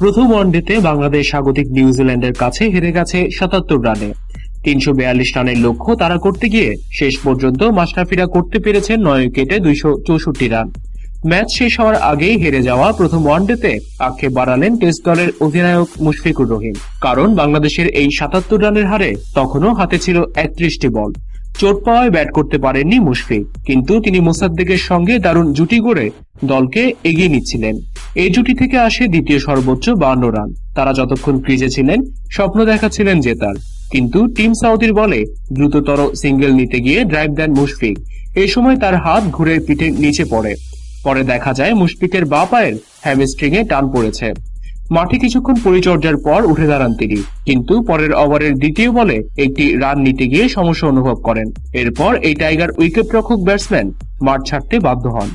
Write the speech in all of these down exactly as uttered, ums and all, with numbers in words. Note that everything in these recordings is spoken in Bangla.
প্রথম ওয়ানডেতে বাংলাদেশ স্বাগতিক নিউজিল্যান্ডের কাছে হেরে গেছে সাতাত্তর রানে। তিনশো বিয়াল্লিশ রানের লক্ষ্য তারা করতে গিয়ে শেষ পর্যন্ত মাশরাফিরা করতে পেরেছেন নয় উইকেটে দুইশো চৌষট্টি রান। ম্যাচ শেষ হওয়ার আগেই হেরে যাওয়া প্রথম ওয়ানডেতে আক্ষেপ বাড়ালেন টেস্ট দলের অধিনায়ক মুশফিকুর রহিম, কারণ বাংলাদেশের এই সাতাত্তর রানের হারে তখনও হাতে ছিল একত্রিশটি বল। চোট পাওয়ায় ব্যাট করতে পারেননি মুশফিক, কিন্তু তিনি মোসাদ্দেকের সঙ্গে দারুণ জুটি গড়ে দলকে এগিয়ে নিচ্ছিলেন। এই জুটি থেকে আসে দ্বিতীয় সর্বোচ্চ বাউন্ন রান। তারা যতক্ষণ ক্রিজে ছিলেন স্বপ্ন দেখাচ্ছিলেন জেতার, কিন্তু টিম সাউথের বলে দ্রুততর সিঙ্গেল নিতে গিয়ে ড্রাইভ দেন মুশফিক। এই সময় তার হাত ঘুরে পিঠে নিচে পড়ে, পরে দেখা যায় মুশফিকের বাঁ পায়ের হ্যামস্ট্রিং এ টান পড়েছে। মাঠে কিছুক্ষণ পরিচর্যার পর উঠে দাঁড়ান তিনি, কিন্তু পরের ওভারের দ্বিতীয় বলে একটি রান নিতে গিয়ে সমস্যা অনুভব করেন। এরপর এই টাইগার উইকেটরক্ষক ব্যাটসম্যান মাঠ ছাড়তে বাধ্য হন।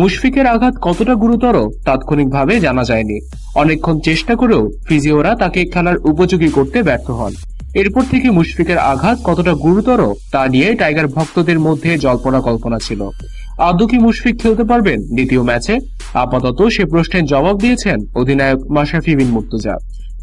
মুশফিকের আঘাত কতটা গুরুতর তাৎক্ষণিকভাবে জানা যায়নি। অনেকক্ষণ চেষ্টা করেও ফিজিওরা তাকে খেলার উপযোগী করতে ব্যর্থ হন। এরপর থেকে মুশফিকের আঘাত কতটা গুরুতর তা নিয়ে টাইগার ভক্তদের মধ্যে জল্পনা কল্পনা ছিল। আদৌ কি মুশফিক খেলতে পারবেন দ্বিতীয় ম্যাচে? আপাতত সে প্রশ্নের জবাব দিয়েছেন অধিনায়ক মাশরাফি বিন মুর্তজা।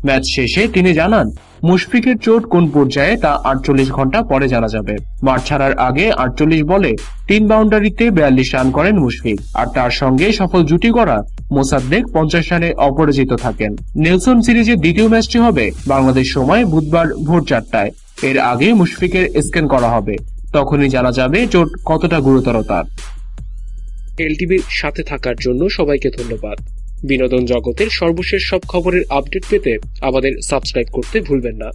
ম্যাচ শেষে তিনি জানান, মুশফিকের চোট কোন পর্যায়ে তা আটচল্লিশ ঘন্টা পরে জানা যাবে। মাঠ ছাড়ার আগে আটচল্লিশ বলে তিন বাউন্ডারিতে বিয়াল্লিশ রান করেন মুশফিক, আর তার সঙ্গে সফল জুটি গড়া মোসাদ্দেক পঞ্চাশ রানে অপরাজিত থাকেন। নেলসন সিরিজের দ্বিতীয় ম্যাচটি হবে বাংলাদেশ সময় বুধবার ভোর চারটায়। এর আগে মুশফিকের স্ক্যান করা হবে, তখনই জানা যাবে চোট কতটা গুরুতর তার। এলটিভির সাথে থাকার জন্য সবাইকে ধন্যবাদ। বিনোদন জগতের সর্বশেষ সব খবরের আপডেট পেতে আমাদের সাবস্ক্রাইব করতে ভুলবেন না।